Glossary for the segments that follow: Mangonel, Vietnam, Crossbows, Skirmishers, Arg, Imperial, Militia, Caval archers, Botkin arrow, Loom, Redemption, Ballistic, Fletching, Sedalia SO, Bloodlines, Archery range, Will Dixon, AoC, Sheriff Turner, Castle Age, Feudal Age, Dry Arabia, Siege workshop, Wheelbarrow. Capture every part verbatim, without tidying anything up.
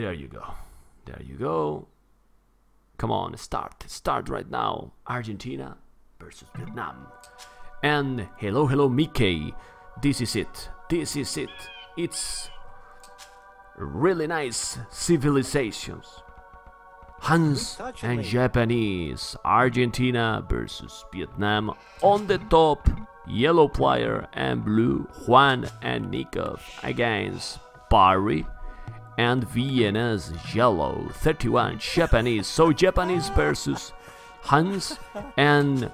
There you go. There you go. Come on, start. Start right now. Argentina versus Vietnam. And hello, hello, Mickey. This is it. This is it. It's really nice civilizations. Hans and Japanese. Argentina versus Vietnam. On the top, yellow player and blue, Juan and Nikov against Barry and Vienna's yellow, thirty-one, Japanese. So Japanese versus Hans and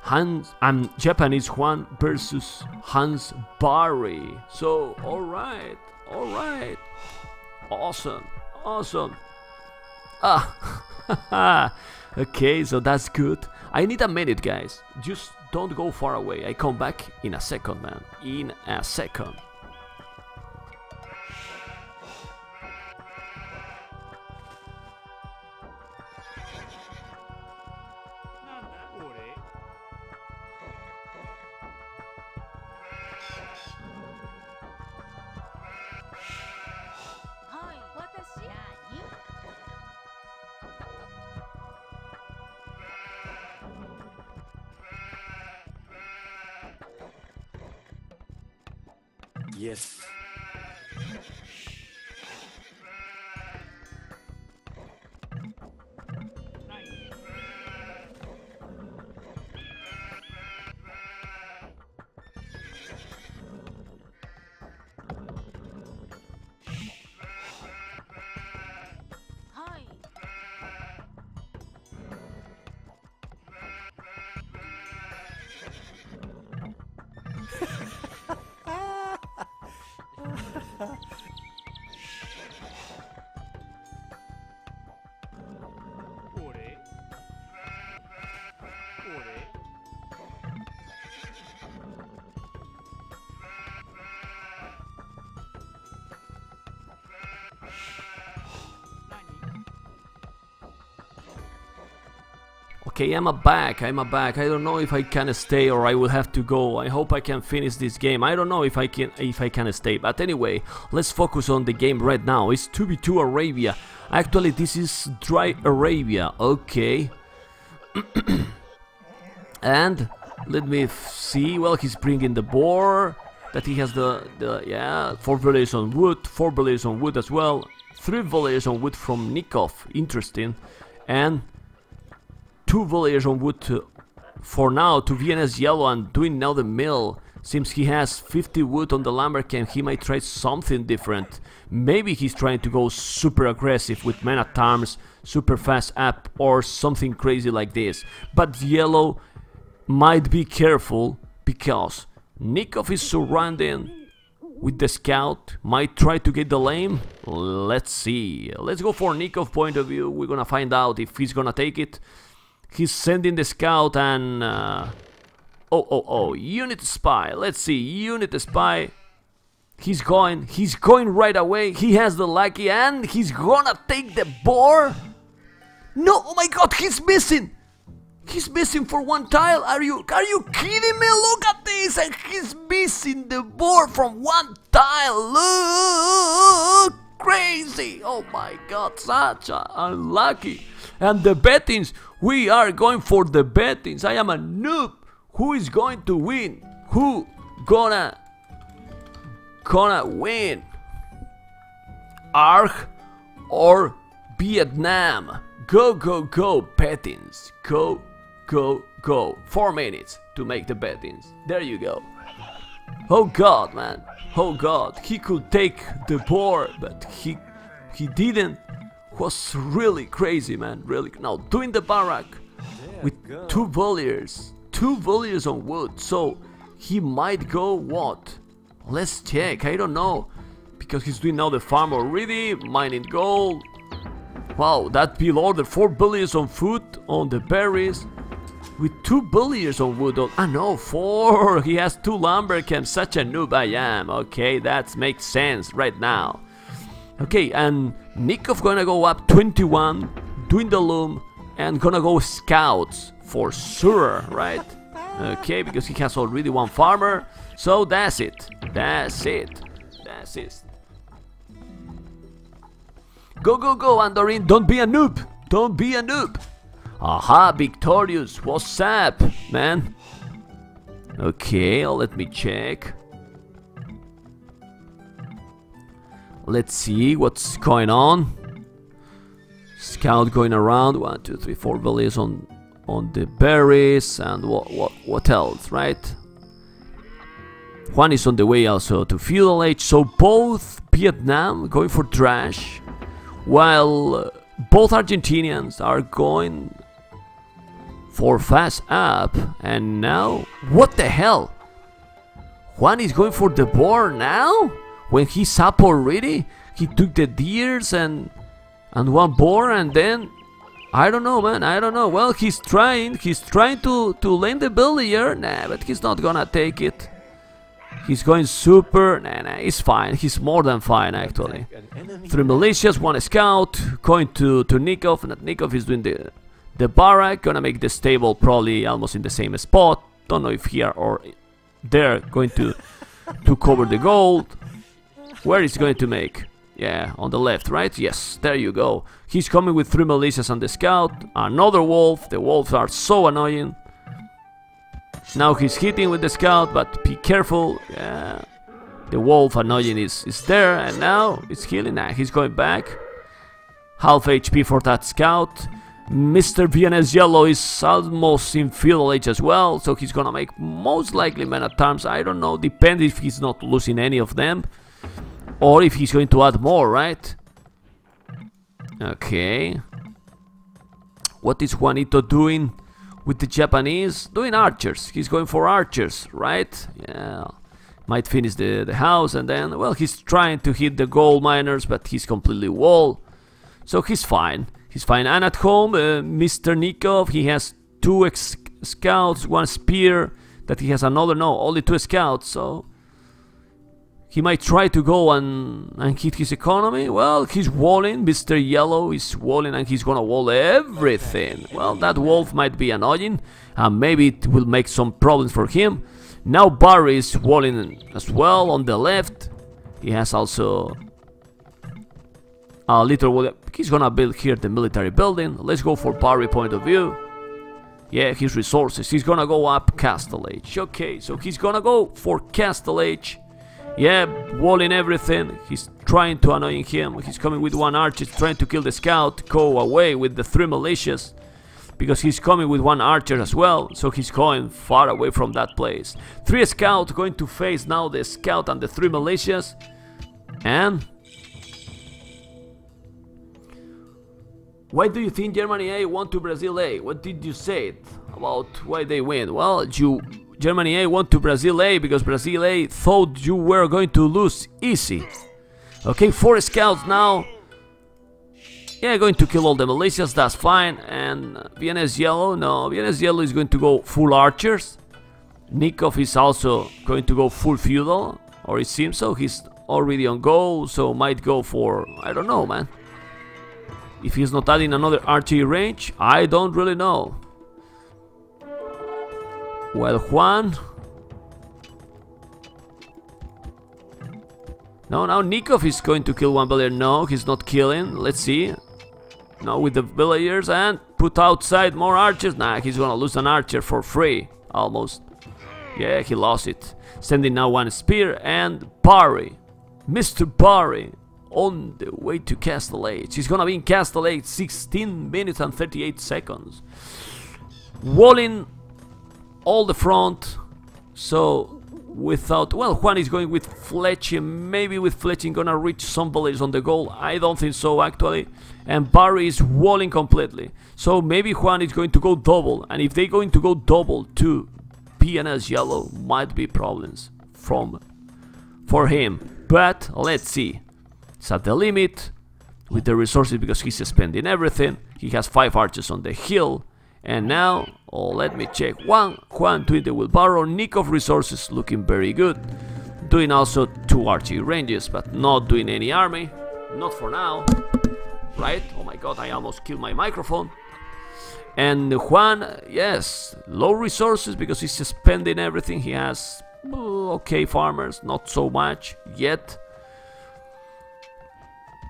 Hans, um, Japanese Juan versus Hans Barry. So, all right, all right. Awesome, awesome. Ah, okay, so that's good. I need a minute, guys. Just don't go far away. I come back in a second, man. In a second. Yes. Okay, I'm a back, I'm a back. I don't know if I can stay or I will have to go. I hope I can finish this game. I don't know if I can if I can stay. But anyway, let's focus on the game right now. It's two v two Arabia. Actually, this is Dry Arabia. Okay. And let me see. Well, he's bringing the boar. That he has the, the yeah, four volleys on wood, four volleys on wood as well. Three volleys on wood from Nikov. Interesting. And two volleys on wood to, for now to Vienna's yellow and doing now the mill. Seems he has fifty wood on the Lambert and he might try something different. Maybe he's trying to go super aggressive with man at arms, super fast up or something crazy like this. But yellow might be careful because Nikov is surrounding with the scout, might try to get the lame. Let's see. Let's go for Nikov's point of view. We're gonna find out if he's gonna take it. He's sending the scout and uh, oh oh oh unit spy. Let's see, unit spy. He's going, he's going right away. He has the lucky and he's gonna take the boar. No, oh my God, he's missing. He's missing for one tile. Are you are you kidding me? Look at this, and he's missing the boar from one tile. Look, crazy. Oh my God, such a unlucky. And the bettings. We are going for the bettings. I am a noob. Who is going to win? Who gonna gonna win? Arch or Vietnam? Go go go bettings. Go go go. Four minutes to make the bettings. There you go. Oh God, man. Oh God. He could take the board, but he he didn't. Was really crazy, man. Really now doing the barrack with two volleys, two volleys on wood. So he might go what? Let's check. I don't know because he's doing now the farm already, mining gold. Wow, that below the four volleys on food on the berries with two volleys on wood. On ah no, four. He has two lumber camps. Such a noob I am. Okay, that makes sense right now. Okay, and Nikov gonna go up twenty-one, doing the loom, and gonna go scouts for sure, right? Okay, because he has already one farmer, so that's it, that's it, that's it. Go, go, go, Andorin, don't be a noob! Don't be a noob! Aha, Victorious, what's up, man? Okay, let me check. Let's see what's going on. Scout going around, one, two, three, four valleys on on the berries, and what what what else, right? Juan is on the way also to Feudal Age, so both Vietnam going for trash, while both Argentinians are going for fast up, and now, what the hell? Juan is going for the boar now? When he's up already? He took the deers and and one boar, and then I don't know, man, I don't know. Well, he's trying, he's trying to, to land the belly here. Nah, but he's not gonna take it. He's going super, nah, nah, he's fine, he's more than fine, actually. Three militias, one scout, going to, to Nikov, and Nikov is doing the, the barrack, gonna make the stable probably almost in the same spot. Don't know if here or there, going to, to cover the gold. Where is he going to make? Yeah, on the left, right? Yes, there you go. He's coming with three militias and the scout. Another wolf, the wolves are so annoying. Now he's hitting with the scout, but be careful. Yeah. The wolf annoying is, is there, and now it's healing. Nah, he's going back. Half H P for that scout. Mister Viennese Yellow is almost in Feudal Age as well, so he's gonna make most likely men at times. I don't know, depends if he's not losing any of them, or if he's going to add more, right? Okay. What is Juanito doing with the Japanese? Doing archers. He's going for archers, right? Yeah. Might finish the, the house, and then, well, he's trying to hit the gold miners, but he's completely walled. So he's fine. He's fine. And at home, uh, Mister Nikov, he has two ex scouts, one spear, that he has another, no, only two scouts, so he might try to go and, and hit his economy. Well, he's walling. Mister Yellow is walling, and he's gonna wall everything. Well, that wolf might be annoying, and maybe it will make some problems for him. Now Barry is walling as well on the left. He has also a little wall. He's gonna build here the military building. Let's go for Barry point of view. Yeah, his resources. He's gonna go up Castle Age. Okay, so he's gonna go for Castle Age. Yeah, walling everything. He's trying to annoy him. He's coming with one archer, trying to kill the scout. Go away with the three militias, because he's coming with one archer as well. So he's going far away from that place. Three scouts going to face now the scout and the three militias. And why do you think Germany A won to Brazil A? What did you say about why they win? Well, you... Germany A went to Brazil A because Brazil A thought you were going to lose easy. Okay, four scouts now. Yeah, going to kill all the militias, that's fine. And Viennese Yellow, no, Viennese Yellow is going to go full archers. Nikov is also going to go full feudal, or it seems so. He's already on goal, so might go for, I don't know, man. If he's not adding another archery range, I don't really know. Well, Juan. No, now Nikov is going to kill one villager. No, he's not killing. Let's see. Now with the villagers and put outside more archers. Nah, he's gonna lose an archer for free. Almost. Yeah, he lost it. Sending now one spear and Barry. Mister Barry on the way to Castle Age. He's gonna be in Castle Age sixteen minutes and thirty-eight seconds. Walling all the front, so without, well, Juan is going with Fletching, maybe with Fletching gonna reach some villages on the goal, I don't think so actually, and Barry is walling completely, so maybe Juan is going to go double, and if they're going to go double to P N S Yellow, might be problems from for him, but let's see. It's at the limit with the resources because he's spending everything. He has five archers on the hill. And now, oh, let me check. One, Juan doing the wheelbarrow. Nikov resources looking very good. Doing also two archery ranges, but not doing any army. Not for now. Right? Oh my god, I almost killed my microphone. And Juan, yes, low resources because he's spending everything. He has okay farmers, not so much yet.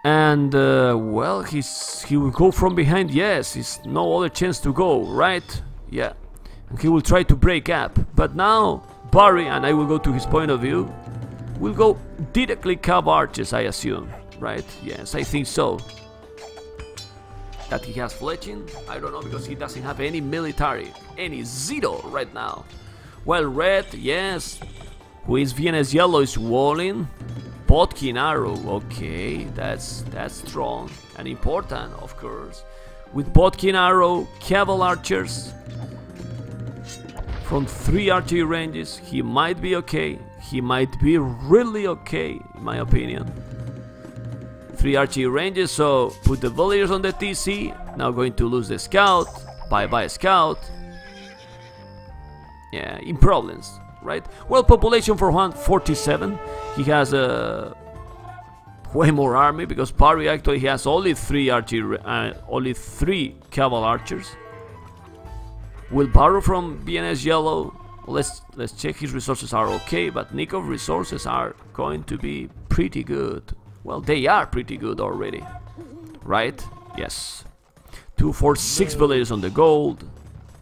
And, uh, well, he's, he will go from behind, yes, he's no other chance to go, right? Yeah. And he will try to break up. But now, Barry, and I will go to his point of view, will go directly Cav Arches, I assume, right? Yes, I think so. That he has Fletching? I don't know, because he doesn't have any military, any zero right now. Well, Red, yes. Who is Vienna's Yellow is walling. Botkin arrow, okay, that's that's strong and important, of course. With Botkin arrow, Caval archers from three archery ranges, he might be okay. He might be really okay, in my opinion. Three archery ranges, so put the villagers on the T C. Now going to lose the scout. Bye bye scout. Yeah, in problems. Right? Well, population for one forty-seven. He has a uh, way more army because Parry actually has only three archer, uh, only three Caval archers. Wheelbarrow from B N S Yellow. Let's let's check his resources are okay, but Nikov's resources are going to be pretty good. Well, they are pretty good already, right? Yes. Two, four, six villages on the gold,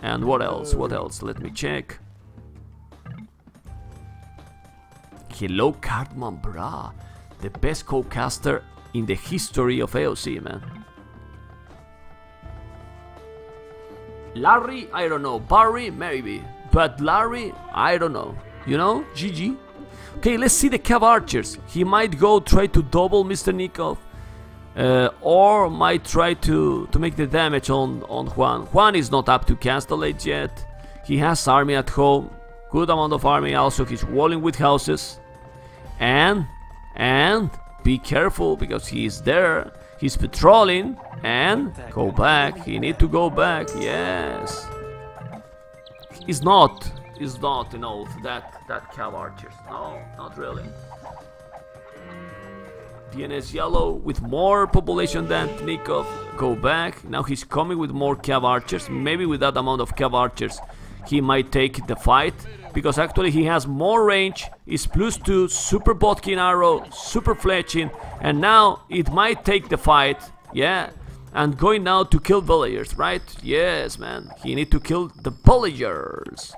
and what else? What else? Let me check. Hello Cartman Bra, the best co-caster in the history of A O C, man. Larry, I don't know. Barry, maybe. But Larry, I don't know. You know? G G. Okay, let's see the Cav Archers. He might go try to double Mister Nikov. Uh, or might try to, to make the damage on, on Juan. Juan is not up to Castle Age yet. He has army at home. Good amount of army. Also, he's walling with houses. And, and, be careful because he is there. He's patrolling. And, go back. He need to go back. Yes. He's not. He's not an oath. That, that Cav Archers. No, not really. D N S Yellow with more population than Nikov. Go back. Now he's coming with more Cav Archers. Maybe with that amount of Cav Archers, he might take the fight. Because actually he has more range, is plus two, super Botkin arrow, super Fletching, and now it might take the fight, yeah, and going now to kill villagers, right? Yes, man, he need to kill the villagers.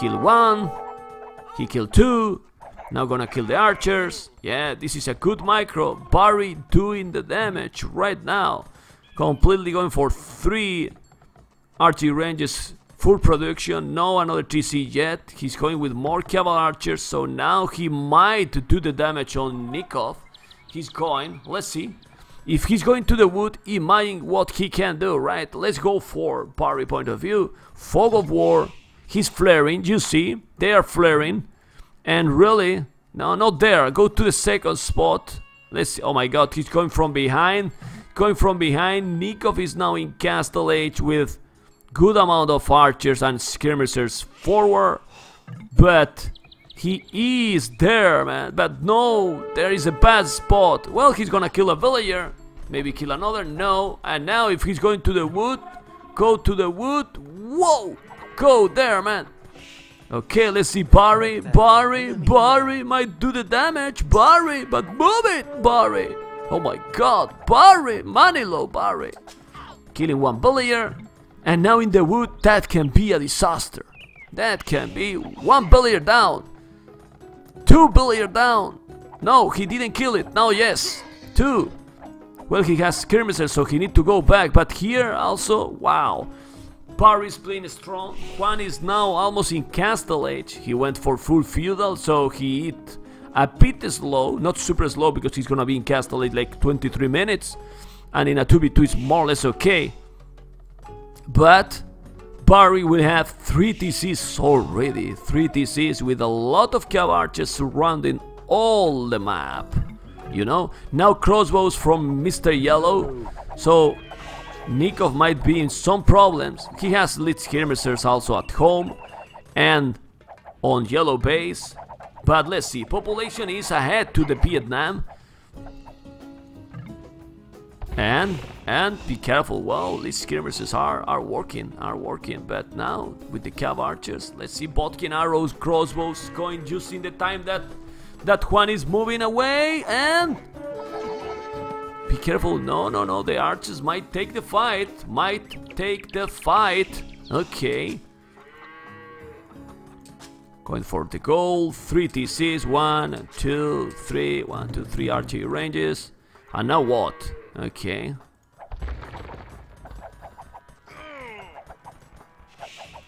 Kill one, he killed two, now gonna kill the archers, yeah, this is a good micro, Barry doing the damage right now, completely going for three archery ranges. Full production, no another T C yet. He's going with more Caval Archers, so now he might do the damage on Nikov. He's going, let's see. If he's going to the wood, imagine what he can do, right? Let's go for Barry point of view. Fog of War, he's flaring, you see, they are flaring. And really, no, not there, go to the second spot. Let's see, oh my god, he's going from behind. Going from behind, Nikov is now in Castle Age with good amount of archers and skirmishers forward, but he is there, man. But no, there is a bad spot. Well, he's gonna kill a villager, maybe kill another, no. And now if he's going to the wood, go to the wood, whoa, go there, man. Okay, let's see Barry, Barry, Barry might do the damage, Barry, but move it, Barry. Oh my god, Barry, Manilo, Barry. Killing one villager. And now in the wood, that can be a disaster. That can be one villager down. Two villager down. No, he didn't kill it. Now, yes. Two. Well, he has skirmishers, so he need to go back. But here also, wow. Barry's playing strong. Juan is now almost in Castle Age. He went for full feudal, so he hit a bit slow. Not super slow, because he's going to be in Castle Age like twenty-three minutes. And in a two v two, it's more or less okay. But Barry will have three T Cs already, three T Cs with a lot of Cav Archers surrounding all the map, you know. Now crossbows from Mister Yellow, so Nikov might be in some problems. He has lead skirmishers also at home and on Yellow base, but let's see, population is ahead to the Vietnam. And, and be careful, well, these skirmishers are, are working, are working, but now, with the Cav Archers, let's see, Botkin arrows, crossbows, going just in the time that, that Juan is moving away, and Be careful. No, no, no. The archers might take the fight. Might take the fight. Okay. Going for the goal. Three T Cs. One, two, three. One, two, three archery ranges. And now what? Okay.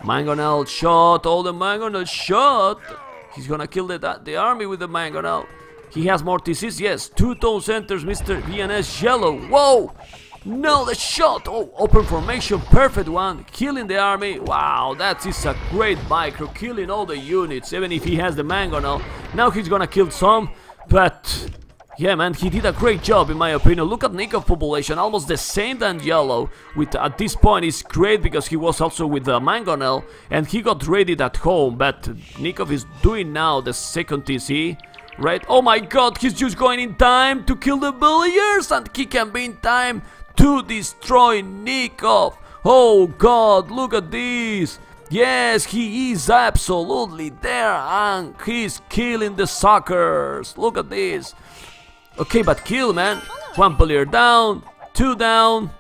Mangonel shot. Oh, the Mangonel shot. He's gonna kill the, the army with the Mangonel. He has more T Cs. Yes. Two tone centers, Mister B N S Yellow. Whoa! No, the shot! Oh, open formation, perfect one, killing the army. Wow, that is a great micro, killing all the units, even if he has the Mangonel. Now he's gonna kill some, but yeah, man, he did a great job in my opinion. Look at Nikov's population, almost the same than Yellow, with at this point is great because he was also with the Mangonel, and he got raided at home, but Nikov is doing now the second T C. Right, oh my god, he's just going in time to kill the Bulliers, and he can be in time to destroy Nikov. Oh god, look at this. Yes, he is absolutely there, and he's killing the suckers. Look at this. Okay, but kill, man. One Bullier down, two down.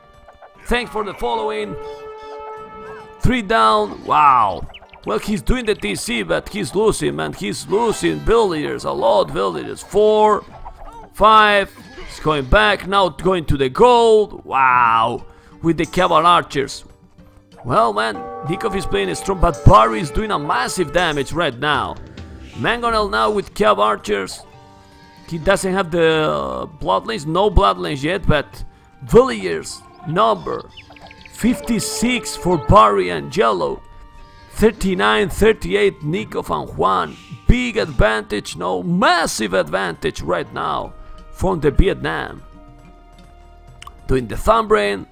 Thanks for the following. Three down. Wow. Well, he's doing the T C, but he's losing, man. He's losing villagers, a lot of villagers. Four, five. He's going back, now going to the gold. Wow. With the Caval archers. Well, man, Nikov is playing a strong, but Barry is doing a massive damage right now. Mangonel now with Caval archers. He doesn't have the uh, bloodlines, no bloodlines yet, but villagers number fifty-six for Barry and Yellow. thirty-nine, thirty-eight, Nikov and Juan. Big advantage, no, massive advantage right now from the Vietnam. Doing the thumbbrain.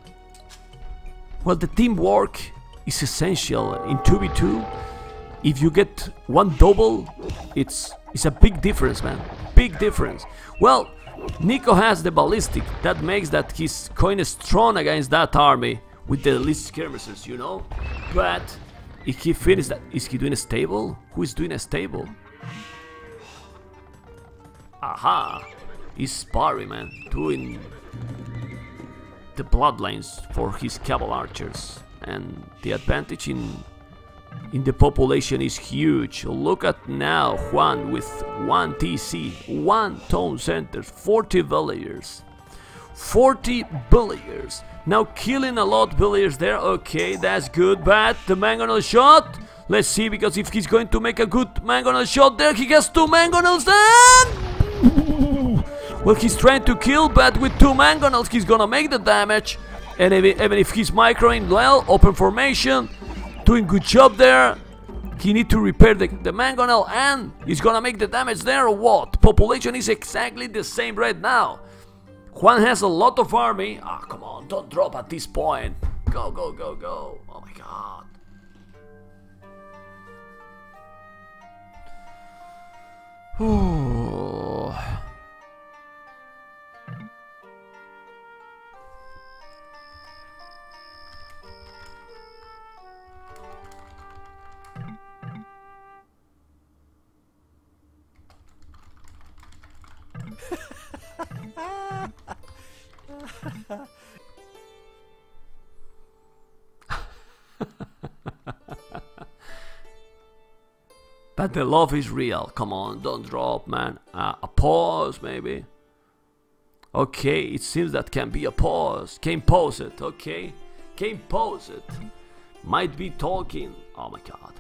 Well, the teamwork is essential in two v two. If you get one double, it's, it's a big difference, man. Big difference. Well, Nikov has the ballistic. That makes that he's kind of strong against that army with the least skirmishers, you know. But if he finishes that, is he doing a stable? Who is doing a stable? Aha! He's Sparry, man, doing the bloodlines for his Caval archers, and the advantage in in the population is huge. Look at now Juan with one T C, one town center, forty villagers. forty villagers. Now killing a lot of villagers there. Okay, that's good. But the Mangonel shot. Let's see, because if he's going to make a good Mangonel shot there, he has two Mangonels and... well, he's trying to kill, but with two Mangonels, he's gonna make the damage. And even if he's microing, well, open formation. Doing good job there. He need to repair the, the Mangonel, and he's gonna make the damage there or what? Population is exactly the same right now. Juan has a lot of army. Ah, oh, come on, don't drop at this point. Go, go, go, go. Oh my god. Ooh. But the love is real. Come on, don't drop, man. Uh, a pause, maybe. Okay, it seems that can be a pause. Can pause it, okay? Can pause it. Might be talking. Oh my god.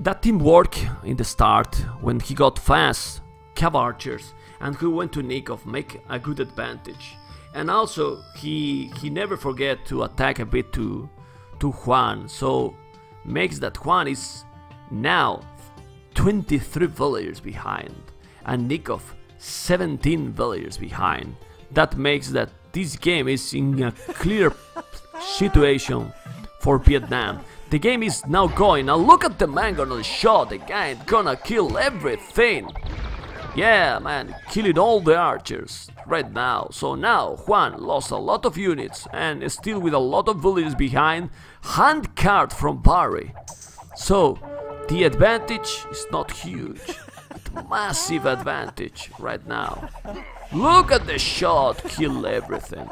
That teamwork in the start, when he got fast Cav archers, and he went to Nikov, make a good advantage. And also, he he never forget to attack a bit to, to Juan, so makes that Juan is now twenty-three villagers behind, and Nikov seventeen villagers behind. That makes that this game is in a clear situation for Vietnam. The game is now going. Now look at the Mangonel shot again, gonna kill everything. Yeah, man, killing all the archers right now. So now Juan lost a lot of units and is still with a lot of villages behind. Hand card from Barry. So the advantage is not huge. Massive advantage right now. Look at the shot. Kill everything.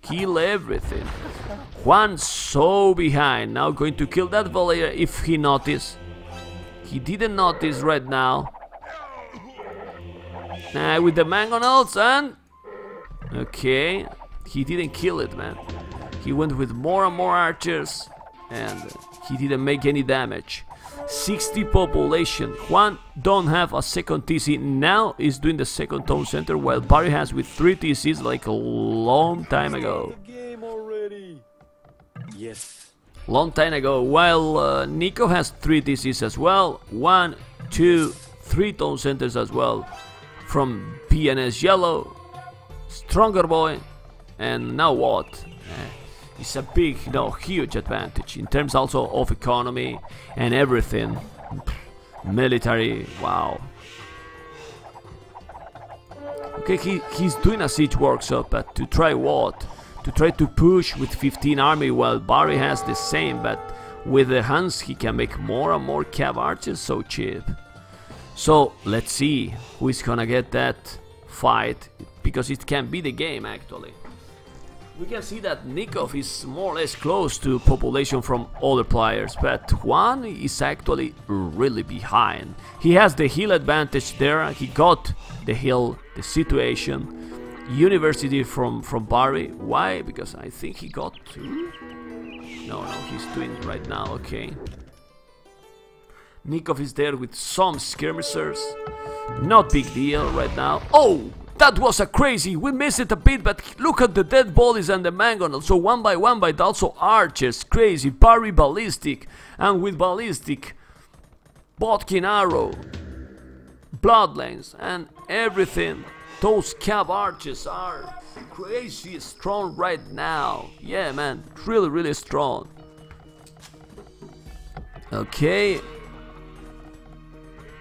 Kill everything. Juan's so behind. Now going to kill that villager if he notices. He didn't notice right now. Uh, with the mangonels and... Okay, he didn't kill it, man. He went with more and more archers and he didn't make any damage. sixty population. Juan don't have a second T C. Now is doing the second town center while Barry has with three T Cs like a long time ago. Yes. Long time ago. While uh, Nico has three T Cs as well. One, two, three town centers as well. From P N S Yellow, Stronger Boy, and now what? It's a big, no, huge advantage in terms also of economy and everything. Military, wow. Okay, he, he's doing a siege workshop, but to try what? To try to push with fifteen army, while Barry has the same, but with the hands he can make more and more cav archers so cheap. So let's see who is gonna get that fight, because it can be the game actually. We can see that Nikov is more or less close to population from other players, but Juan is actually really behind. He has the heal advantage there, he got the heal, the situation, university from, from Barry. Why? Because I think he got two? No, no, he's doing it right now, okay. Nikov is there with some skirmishers, not big deal right now. Oh, that was a crazy, we missed it a bit, but look at the dead bodies and the mangonel, so one by one by also archers, crazy, Barry ballistic, and with ballistic, Botkin arrow, bloodlines, and everything. Those cav archers are crazy strong right now, yeah man, really really strong. Okay.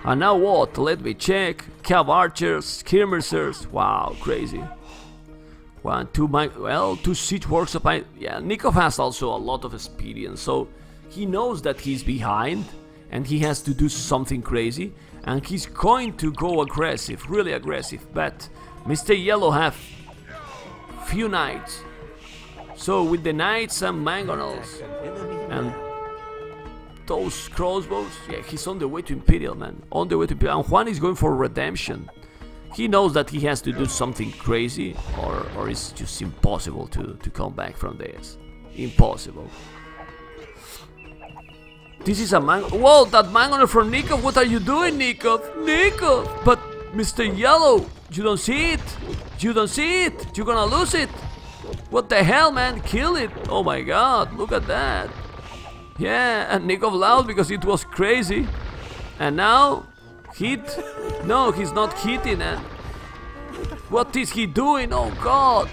And now what? Let me check. Cav archers, skirmishers. Wow, crazy. One, two, my well, two siege workshop. I, yeah, Nikov has also a lot of experience, so he knows that he's behind, and he has to do something crazy, and he's going to go aggressive, really aggressive. But Mister Yellow have few knights, so with the knights and mangonels and those crossbows, yeah, he's on the way to Imperial, man, on the way to Imperial, and Juan is going for Redemption. He knows that he has to do something crazy, or, or it's just impossible to, to come back from this, impossible. This is a man, whoa, that mangonel from Nikov, what are you doing, Nikov, Nikov, but Mister Yellow, you don't see it, you don't see it, you're gonna lose it, what the hell, man, kill it, oh my god, look at that. Yeah, and Nikov loud because it was crazy. And now, hit. No, he's not hitting. And what is he doing? Oh god.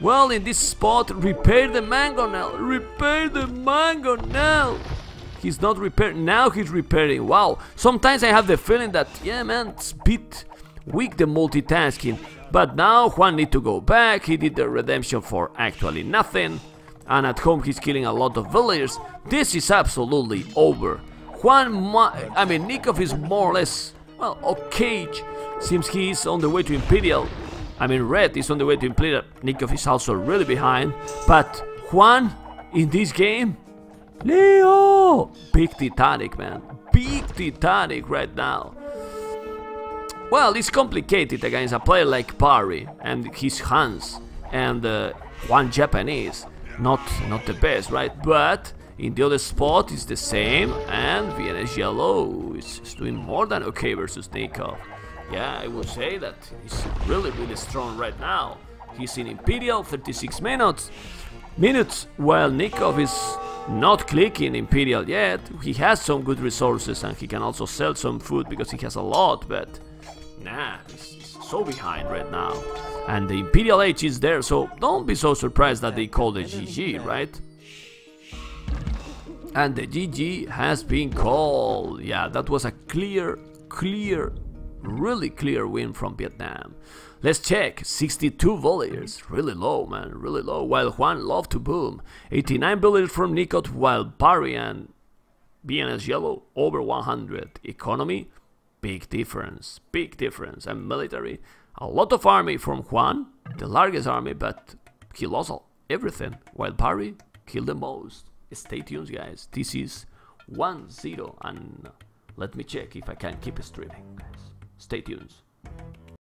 Well, in this spot, repair the mangonel. Repair the mangonel. He's not repairing. Now he's repairing. Wow. Sometimes I have the feeling that, yeah, man, it's a bit weak, the multitasking. But now Juan needs to go back. He did the redemption for actually nothing. And at home he's killing a lot of villagers. This is absolutely over. Juan, I mean, Nikov is more or less, well, okay, seems he is on the way to Imperial. I mean, Red is on the way to Imperial. Nikov is also really behind. But Juan, in this game, Leo! Big Titanic, man. Big Titanic right now. Well, it's complicated against a player like Barry and his hands and uh, one Japanese. Not, not the best, right? But in the other spot is the same, and Vienna's Yellow is, is doing more than okay versus Nikov. Yeah, I would say that he's really, really strong right now. He's in Imperial, thirty-six minutes, minutes, while Nikov is not clicking Imperial yet. He has some good resources, and he can also sell some food because he has a lot, but nah, he's, he's so behind right now. And the Imperial Age is there, so don't be so surprised that they called a G G, right? And the G G has been called. Yeah, that was a clear, clear Really clear win from Vietnam. Let's check. sixty-two volleyers. Really low, man. Really low. While Juan loved to boom. eighty-nine volleyers from Nikot, while Barian, B N S Yellow, over one hundred. Economy, big difference. Big difference. And military, a lot of army from Juan. The largest army, but he lost everything. While Barry, killed the most. Stay tuned, guys. This is one zero. And let me check if I can keep streaming, guys. Stay tuned.